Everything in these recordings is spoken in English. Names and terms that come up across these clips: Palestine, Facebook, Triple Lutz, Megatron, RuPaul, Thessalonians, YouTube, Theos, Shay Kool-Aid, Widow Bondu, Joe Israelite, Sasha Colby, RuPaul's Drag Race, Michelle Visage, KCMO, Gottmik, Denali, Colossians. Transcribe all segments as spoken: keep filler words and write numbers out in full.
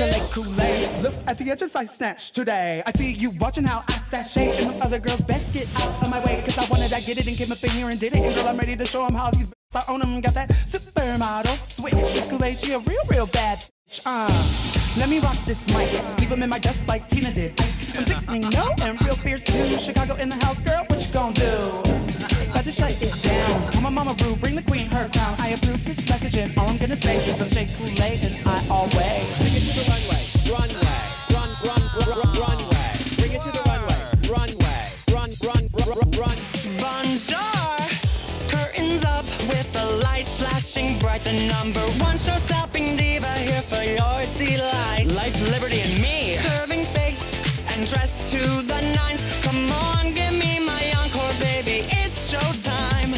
tasting like Kool-Aid. Look at the edges I snatched today. I see you watching how I sashay in the other girl's best. Get out of my way, cause I wanted, I get it, and came up in here and did it. And girl, I'm ready to show them how these bitches I own them. Got that supermodel switch. Miss Kool-Aid, she a real, real bad bitch. Uh, let me rock this mic. Leave them in my dust like Tina did. I'm sickening, no, and real fierce too. Chicago in the house, girl, what you gonna do? About to shut it down. I'm a mama brew, bring the queen her crown. I approve this message and all I'm gonna say is I'm Shay Kool-Aid and I always. Bring it to the runway, runway, run, run, run, run, runway. Bring it to the runway, runway, run, run, run, run. Bonjour, curtains up with the lights flashing bright. The number one show stopping diva here for your delight. Life, liberty, and me. Serving face and dress to the nines. Come on, give me my encore, baby. Showtime.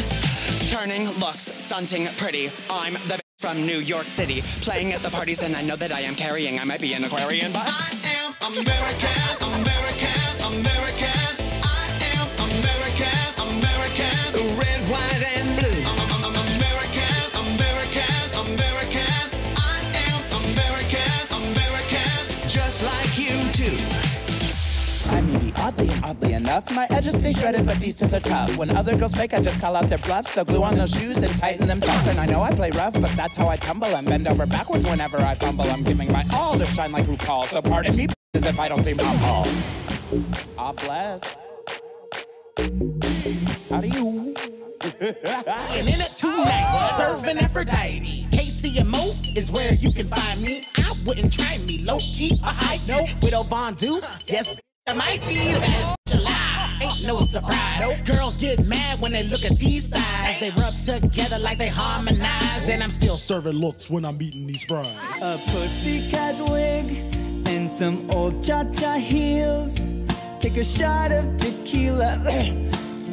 Turning, looks, stunting, pretty. I'm the bitch from New York City. Playing at the parties and I know that I am carrying. I might be an Aquarian, but I am American, American, American. I am American, American. Red, white, and blue. I'm, I'm, I'm American, American, American. I am American, American. Just like you too. I mean, oddly and oddly enough, my edges stay shredded, but these things are tough. When other girls fake, I just call out their bluff. So glue on those shoes and tighten them tough. And I know I play rough, but that's how I tumble and bend over backwards whenever I fumble. I'm giving my all to shine like RuPaul. So pardon me, as if I don't seem humble. Ah, bless. How do you? And in it tonight, serving Aphrodite. K C M O is where you can find me. I wouldn't try me low-key, a high note. Widow Bondu, yes, I might be the best alive. Ain't no surprise. Nope. Girls get mad when they look at these thighs. They rub together like they harmonize. And I'm still serving looks when I'm eating these fries. A pussycat wig and some old cha-cha heels. Take a shot of tequila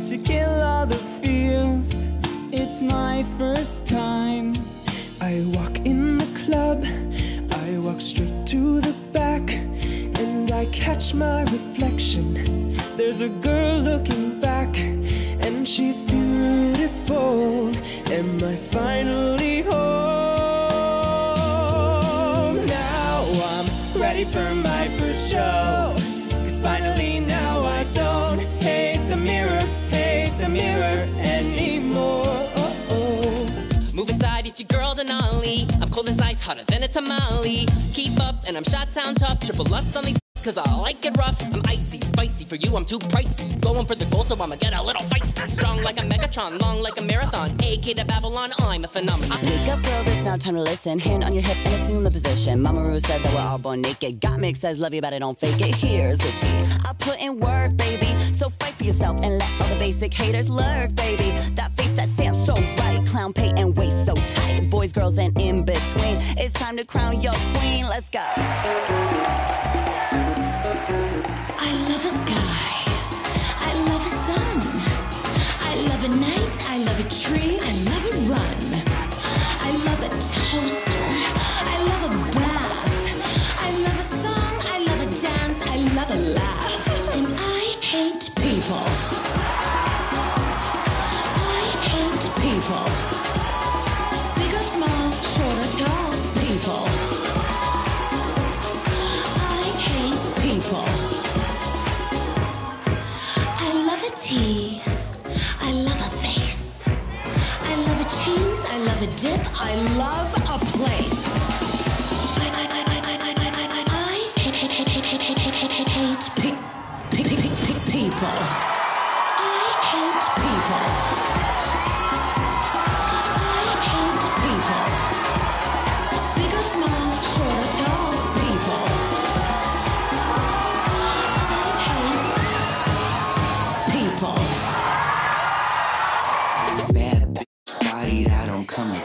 to kill all the feels. It's my first time. I walk in the club, I walk straight to the back, and I catch my reflection. There's a girl looking back, and she's beautiful. Am I finally home? Now I'm ready for my first show, 'cause finally now I don't hate the mirror, hate the mirror anymore. It's your girl Denali. I'm cold as ice, hotter than a tamale. Keep up and I'm shot down tough. Triple Lutz on these cause I like it rough. I'm icy, spicy for you, I'm too pricey. Going for the gold so I'ma get a little feisty. Strong like a Megatron, long like a marathon. A K to Babylon, I'm a phenomenon. Wake up girls, it's now time to listen. Hand on your hip and assume the position. Mama Ru said that we're all born naked. Gottmik says love you but I don't fake it. Here's the tea, I put in work baby. So fight for yourself and let all the basic haters lurk baby. That face that sounds so right. Clown paint and waist so tight. Boys, girls and in between. It's time to crown your queen, let's go. I love a sky, I love a sun, I love a night, I love a tree, I love a run, I love a toaster, I love a bath, I love a song, I love a dance, I love a laugh, and I hate people, I hate people, big or small, short or tall, people. I love a face, I love a cheese, I love a dip, I love a place. I hate people, I hate people.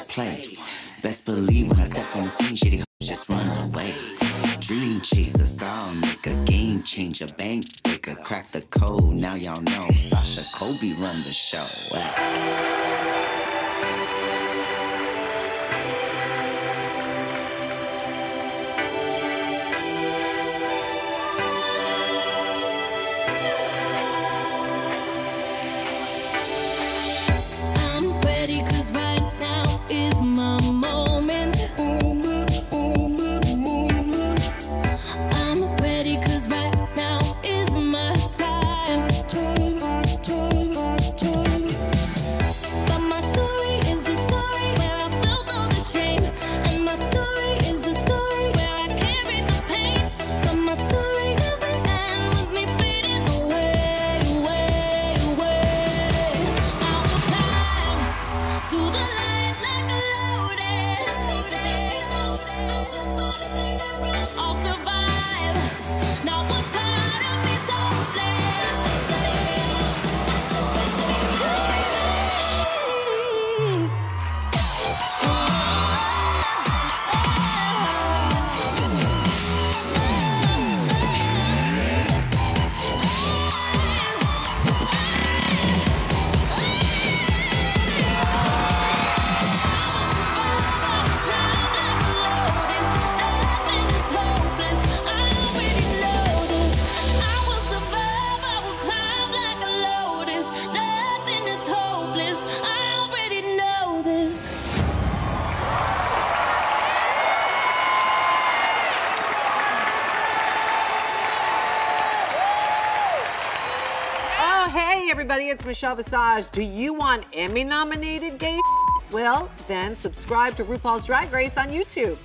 Play. Best believe when I step on the scene, shitty hoes just run away. Dream chaser, style maker, game changer, bank breaker, crack the code. Now y'all know Sasha Colby run the show. Is my moment. Moment, moment, moment. everybody, it's Michelle Visage. Do you want Emmy-nominated gay? Well, then subscribe to RuPaul's Drag Race on YouTube.